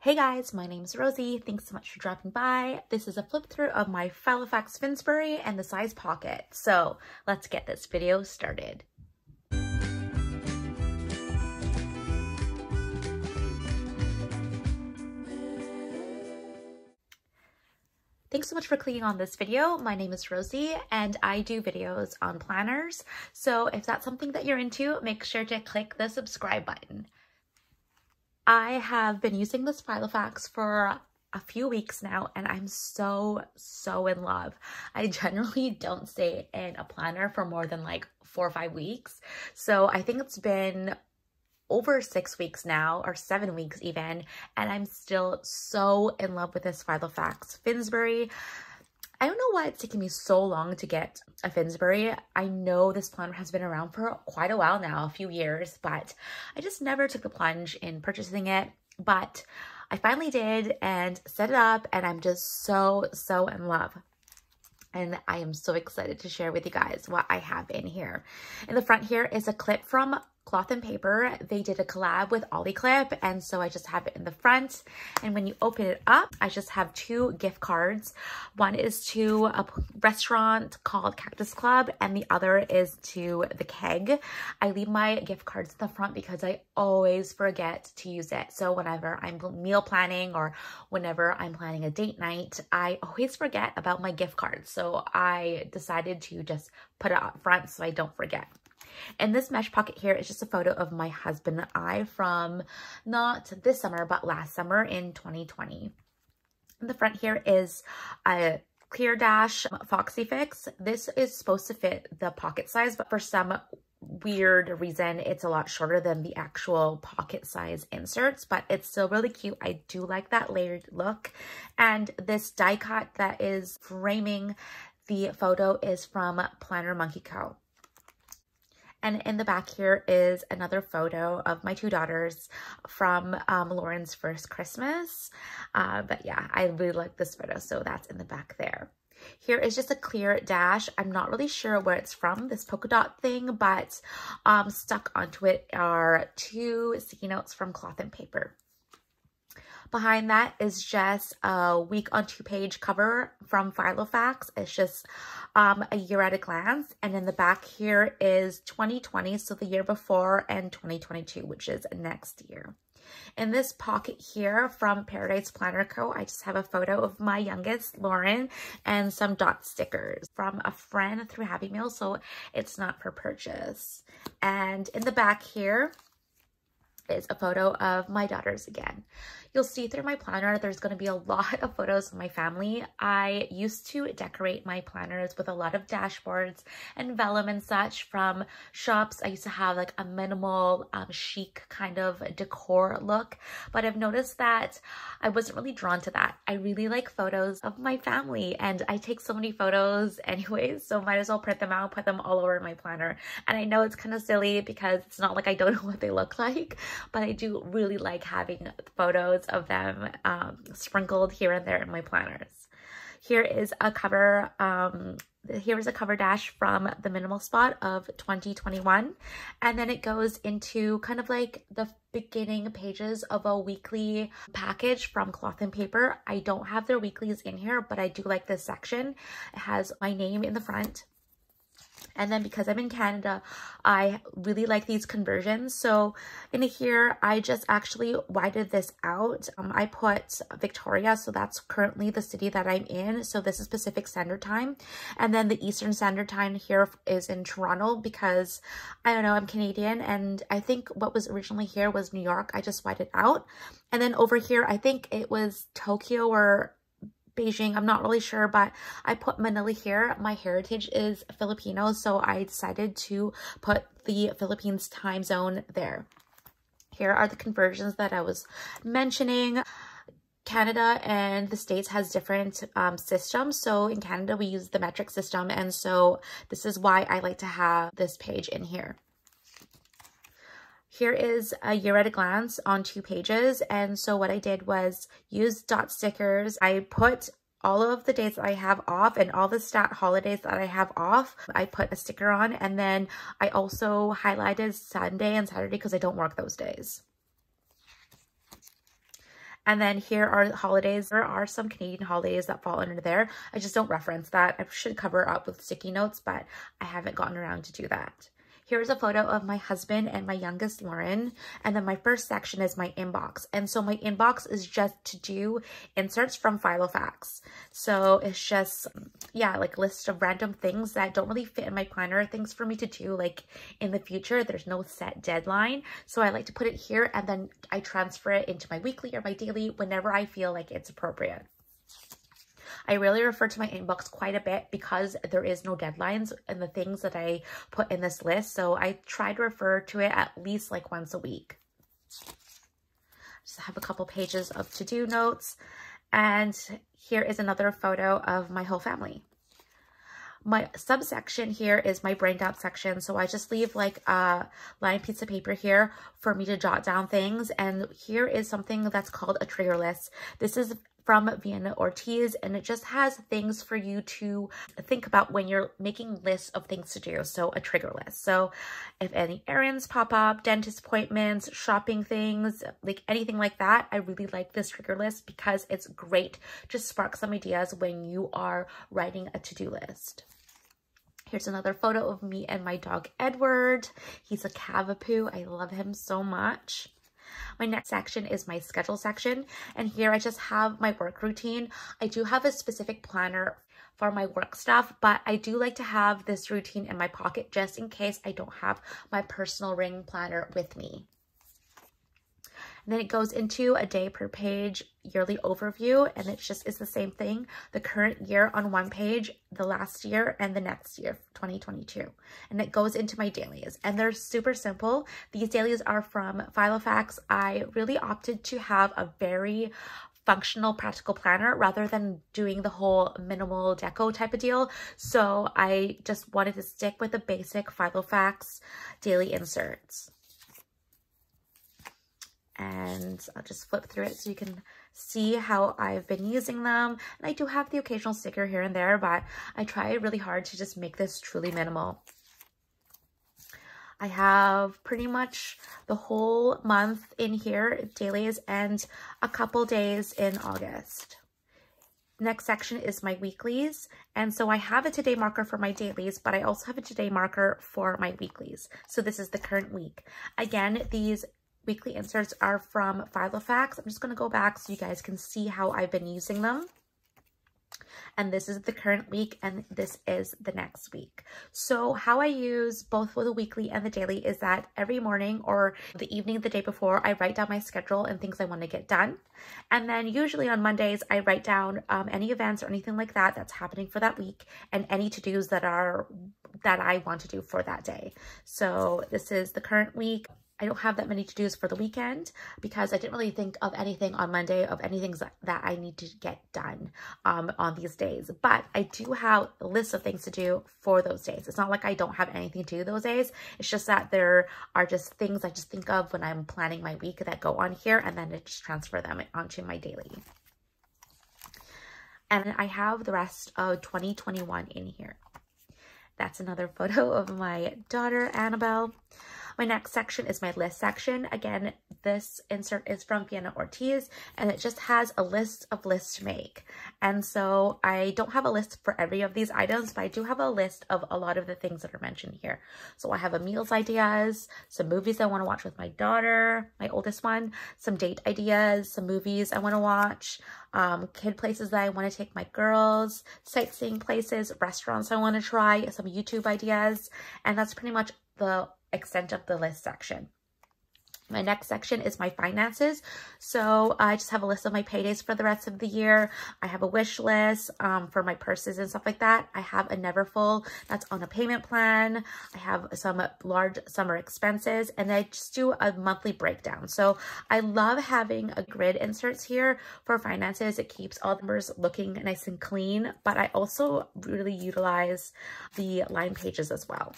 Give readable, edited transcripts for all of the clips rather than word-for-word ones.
Hey guys, my name is Rosie. Thanks so much for dropping by. This is a flip through of my Filofax Finsbury and the size pocket. So let's get this video started. Thanks so much for clicking on this video. My name is Rosie and I do videos on planners. So if that's something that you're into, make sure to click the subscribe button. I have been using this Filofax for a few weeks now and I'm so in love. I generally don't stay in a planner for more than like 4 or 5 weeks. So I think it's been over 6 weeks now, or 7 weeks even, and I'm still so in love with this Filofax Finsbury. I don't know why it's taking me so long to get a Finsbury. I know this planner has been around for quite a while now, a few years, but I just never took the plunge in purchasing it. But I finally did and set it up, and I'm just so in love. And I am so excited to share with you guys what I have in here. In the front here is a clip from Cloth and Paper. They did a collab with Ollie Clip, and so I just have it in the front. And when you open it up, I just have 2 gift cards. One is to a restaurant called Cactus Club, and the other is to The Keg. I leave my gift cards at the front because I always forget to use it. So whenever I'm meal planning or whenever I'm planning a date night, I always forget about my gift cards. So I decided to just put it up front so I don't forget. And this mesh pocket here is just a photo of my husband and I from not this summer, but last summer in 2020. And the front here is a clear dash Foxy Fix. This is supposed to fit the pocket size, but for some weird reason, it's a lot shorter than the actual pocket size inserts, but it's still really cute. I do like that layered look. And this die cut that is framing the photo is from Planner Monkey Co. And in the back here is another photo of my 2 daughters from Lauren's first Christmas. But yeah, I really like this photo, so that's in the back there. Here is just a clear dash. I'm not really sure where it's from, this polka dot thing, but stuck onto it are 2 sticky notes from Cloth and Paper. Behind that is just a week on 2-page cover from Filofax. It's just a year at a glance. And in the back here is 2020, so the year before, and 2022, which is next year. In this pocket here from Paradise Planner Co., I just have a photo of my youngest, Lauren, and some dot stickers from a friend through Happy Meal, so it's not for purchase. And in the back here is a photo of my daughters again. You'll see through my planner, there's going to be a lot of photos of my family. I used to decorate my planners with a lot of dashboards and vellum and such from shops. I used to have like a minimal chic kind of decor look, but I've noticed that I wasn't really drawn to that. I really like photos of my family and I take so many photos anyways, so might as well print them out, put them all over my planner. And I know it's kind of silly because it's not like I don't know what they look like, but I do really like having photos of them sprinkled here and there in my planners. Here is a cover. Here is a cover dash from the Minimal Spot of 2021, and then it goes into kind of like the beginning pages of a weekly package from Cloth and Paper. I don't have their weeklies in here, but I do like this section. It has my name in the front. And then because I'm in Canada, I really like these conversions. So in here, I just actually widened this out. I put Victoria, so that's currently the city that I'm in. So this is Pacific Standard Time. And then the Eastern Standard Time here is in Toronto because, I don't know, I'm Canadian. And I think what was originally here was New York. I just widened out. And then over here, I think it was Tokyo or Beijing, I'm not really sure, but I put Manila here. My heritage is Filipino, so I decided to put the Philippines time zone there. Here are the conversions that I was mentioning. Canada and the States has different systems. So in Canada, we use the metric system, and so this is why I like to have this page in here. Here is a year at a glance on 2 pages. And so what I did was use dot stickers. I put all of the days that I have off and all the stat holidays that I have off, I put a sticker on. And then I also highlighted Sunday and Saturday because I don't work those days. And then here are the holidays. There are some Canadian holidays that fall under there. I just don't reference that. I should cover up with sticky notes, but I haven't gotten around to do that. Here's a photo of my husband and my youngest, Lauren. And then my first section is my inbox. And so my inbox is just to-do inserts from Filofax. So it's just, yeah, like lists of random things that don't really fit in my planner, things for me to do like in the future. There's no set deadline. So I like to put it here and then I transfer it into my weekly or my daily whenever I feel like it's appropriate. I really refer to my inbox quite a bit because there is no deadlines in the things that I put in this list. So I try to refer to it at least like once a week. Just have a couple pages of to-do notes. And here is another photo of my whole family. My subsection here is my brain dump section. So I just leave like a lined piece of paper here for me to jot down things. And here is something that's called a trigger list. This is from Vienna Ortiz, and it just has things for you to think about when you're making lists of things to do. So a trigger list. So if any errands pop up, dentist appointments, shopping things, like anything like that, I really like this trigger list because it's great to spark some ideas when you are writing a to-do list. Here's another photo of me and my dog, Edward. He's a Cavapoo. I love him so much. My next section is my schedule section, and here I just have my work routine. I do have a specific planner for my work stuff, but I do like to have this routine in my pocket just in case I don't have my personal ring planner with me. And then it goes into a day per page yearly overview, and it just is the same thing. The current year on one page, the last year, and the next year, 2022. And it goes into my dailies, and they're super simple. These dailies are from Filofax. I really opted to have a very functional, practical planner rather than doing the whole minimal deco type of deal. So I just wanted to stick with the basic Filofax daily inserts. And I'll just flip through it so you can see how I've been using them. And I do have the occasional sticker here and there, but I try really hard to just make this truly minimal. I have pretty much the whole month in here, dailies, and a couple days in August. Next section is my weeklies. And so I have a today marker for my dailies, but I also have a today marker for my weeklies. So this is the current week. Again, these weekly inserts are from Filofax. I'm just going to go back so you guys can see how I've been using them. And this is the current week, and this is the next week. So how I use both the weekly and the daily is that every morning or the evening of the day before, I write down my schedule and things I want to get done. And then usually on Mondays, I write down any events or anything like that that's happening for that week and any to-dos that I want to do for that day. So this is the current week. I don't have that many to-dos for the weekend because I didn't really think of anything on Monday of anything that I need to get done on these days. But I do have a list of things to do for those days. It's not like I don't have anything to do those days. It's just that there are just things I just think of when I'm planning my week that go on here, and then I just transfer them onto my daily. And I have the rest of 2021 in here. That's another photo of my daughter, Annabelle. My next section is my list section. Again, this insert is from Vienna Ortiz, and it just has a list of lists to make. And so I don't have a list for every of these items, but I do have a list of a lot of the things that are mentioned here. So I have a meals ideas, some movies I want to watch with my daughter, my oldest one, some date ideas, some movies I want to watch, kid places that I want to take my girls, sightseeing places, restaurants I want to try, some YouTube ideas, and that's pretty much the extent of the list section. My next section is my finances. So I just have a list of my paydays for the rest of the year. I have a wish list for my purses and stuff like that. I have a never full that's on a payment plan. I have some large summer expenses, and I just do a monthly breakdown. So I love having a grid inserts here for finances. It keeps all the numbers looking nice and clean, but I also really utilize the line pages as well.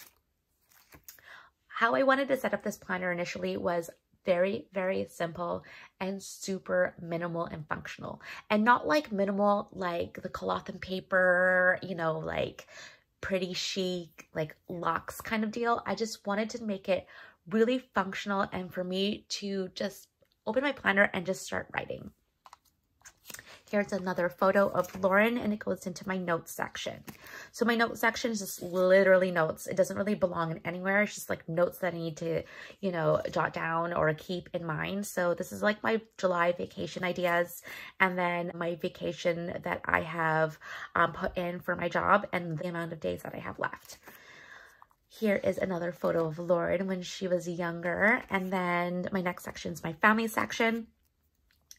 How I wanted to set up this planner initially was very, very simple and super minimal and functional. And not like minimal, like the Cloth and Paper, you know, like pretty chic, like luxe kind of deal. I just wanted to make it really functional and for me to just open my planner and just start writing. Here's another photo of Lauren, and it goes into my notes section. So my notes section is just literally notes. It doesn't really belong in anywhere. It's just like notes that I need to, you know, jot down or keep in mind. So this is like my July vacation ideas, and then my vacation that I have put in for my job and the amount of days that I have left. Here is another photo of Lauren when she was younger. And then my next section is my family section,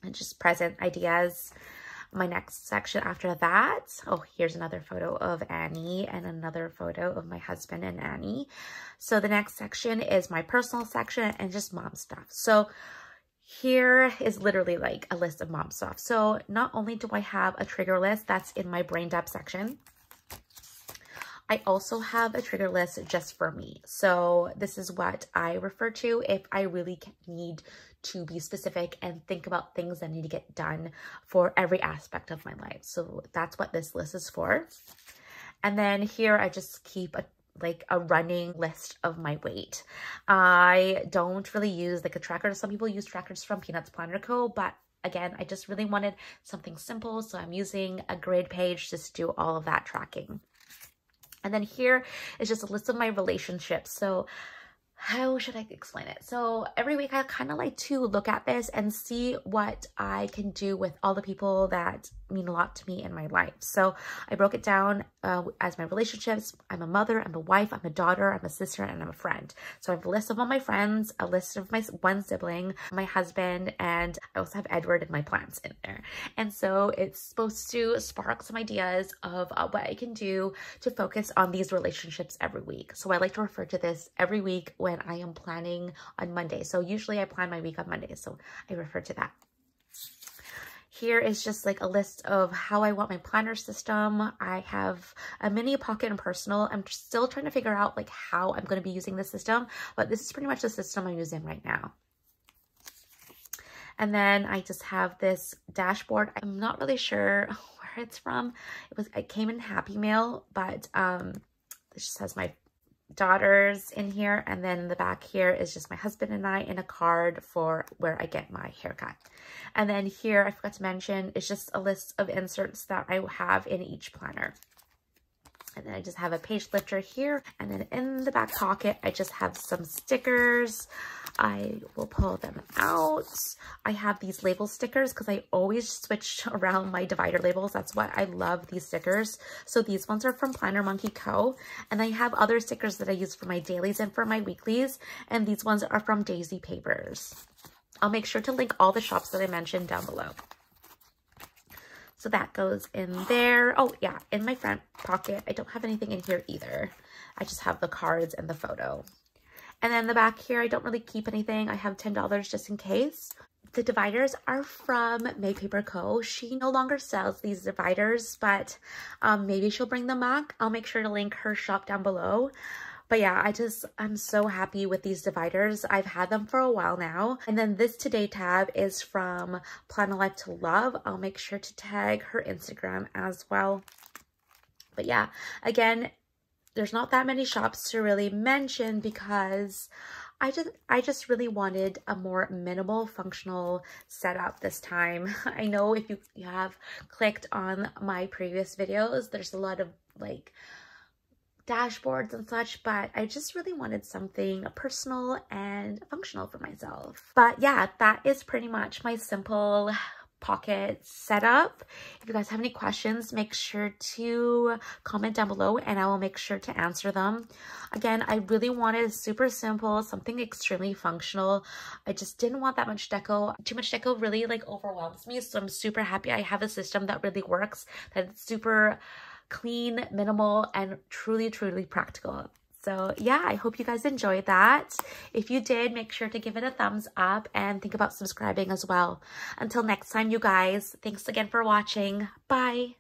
and just present ideas. My next section after that, oh, here's another photo of Annie and another photo of my husband and Annie. So the next section is my personal section and just mom stuff. So here is literally like a list of mom stuff. So not only do I have a trigger list that's in my brain dump section, I also have a trigger list just for me. So this is what I refer to if I really need to be specific and think about things that need to get done for every aspect of my life. So that's what this list is for. And then here I just keep a running list of my weight. I don't really use like a tracker. Some people use trackers from Peanut's Planner Co., but again, I just really wanted something simple. So I'm using a grid page just to do all of that tracking. And then here is just a list of my relationships. So how should I explain it? So every week I kind of like to look at this and see what I can do with all the people that mean a lot to me in my life. So I broke it down as my relationships. I'm a mother, I'm a wife, I'm a daughter, I'm a sister, and I'm a friend. So I have a list of all my friends, a list of my one sibling, my husband, and I also have Edward and my plants in there. And so it's supposed to spark some ideas of what I can do to focus on these relationships every week. So I like to refer to this every week when I am planning on Monday. So usually I plan my week on Monday, so I refer to that. Here is just like a list of how I want my planner system. I have a mini pocket and personal. I'm still trying to figure out like how I'm going to be using this system, but this is pretty much the system I'm using right now. And then I just have this dashboard. I'm not really sure where it's from. It came in Happy Mail, but it just has my daughters in here, and then in the back here is just my husband and I in a card for where I get my haircut. And then here, I forgot to mention, it's just a list of inserts that I have in each planner. And then I just have a page lifter here, and then in the back pocket I just have some stickers. I will pull them out. I have these label stickers because I always switch around my divider labels. That's why I love these stickers. So these ones are from Planner Monkey Co., and I have other stickers that I use for my dailies and for my weeklies, and these ones are from Daisy Papers. I'll make sure to link all the shops that I mentioned down below. So that goes in there. Oh yeah, in my front pocket, I don't have anything in here either. I just have the cards and the photo. And then the back here, I don't really keep anything. I have $10 just in case. The dividers are from May Paper Co. She no longer sells these dividers, but maybe she'll bring them back. I'll make sure to link her shop down below. But yeah, I'm so happy with these dividers. I've had them for a while now. And then this today tab is from Planalife2love. I'll make sure to tag her Instagram as well. But yeah, again, there's not that many shops to really mention because I just really wanted a more minimal functional setup this time. I know if you have clicked on my previous videos, there's a lot of like dashboards and such, but I just really wanted something personal and functional for myself. But yeah, that is pretty much my simple pocket setup. If you guys have any questions, make sure to comment down below and I will make sure to answer them. Again, I really wanted super simple, something extremely functional. I just didn't want that much deco. Too much deco really like overwhelms me, so I'm super happy I have a system that really works, that's super clean, minimal, and truly practical. So yeah, I hope you guys enjoyed that. If you did, make sure to give it a thumbs up and think about subscribing as well. Until next time, you guys, thanks again for watching. Bye.